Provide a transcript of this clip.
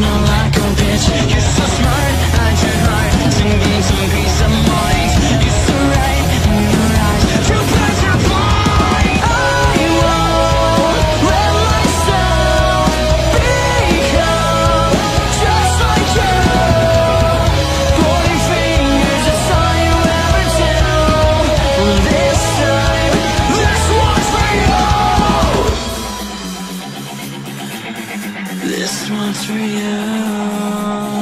smell like a bitch. You're so smart, I tried hard to be some mind. You're so right in your eyes, true plans are blind. I won't let myself become just like you. Pointing fingers, that's all you ever do. This time, this one's for you. This one's for you.